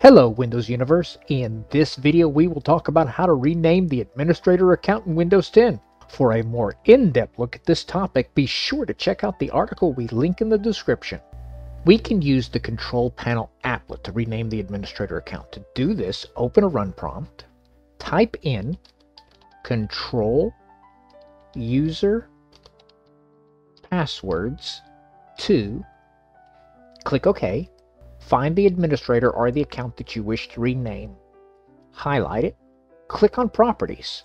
Hello Windows Universe, in this video we will talk about how to rename the administrator account in Windows 10. For a more in-depth look at this topic, be sure to check out the article we link in the description. We can use the Control Panel applet to rename the administrator account. To do this, open a run prompt, type in Control User Passwords 2, click OK. Find the administrator or the account that you wish to rename, highlight it, click on Properties,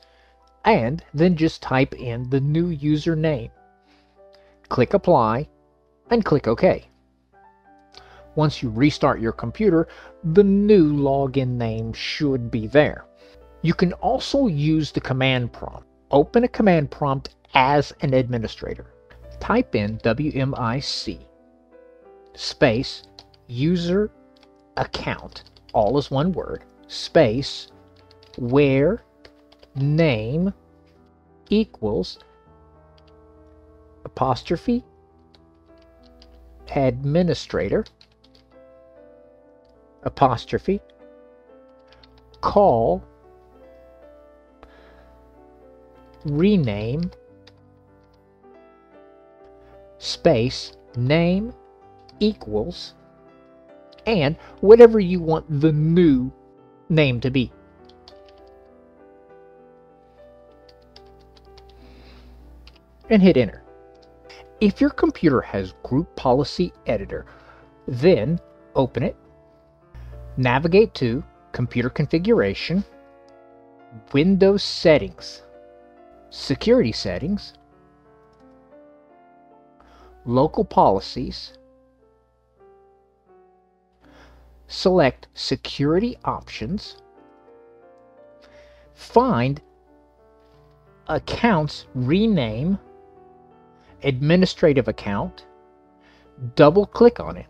and then just type in the new username. Click Apply, and click OK. Once you restart your computer, the new login name should be there. You can also use the command prompt. Open a command prompt as an administrator. Type in WMIC space user account, all is one word, space where name equals apostrophe administrator apostrophe call rename space name equals and whatever you want the new name to be. And hit enter. If your computer has Group Policy Editor, then open it, navigate to Computer Configuration, Windows Settings, Security Settings, Local Policies, select Security Options, find Accounts Rename, Administrative Account, double-click on it.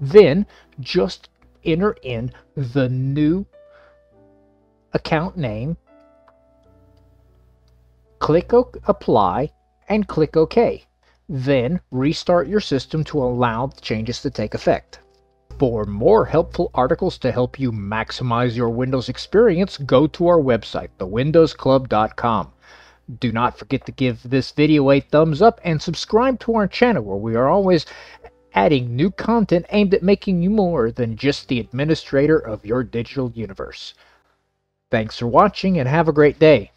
Then just enter in the new account name, click Apply, and click OK. Then restart your system to allow the changes to take effect. For more helpful articles to help you maximize your Windows experience, go to our website, thewindowsclub.com. Do not forget to give this video a thumbs up and subscribe to our channel, where we are always adding new content aimed at making you more than just the administrator of your digital universe. Thanks for watching and have a great day.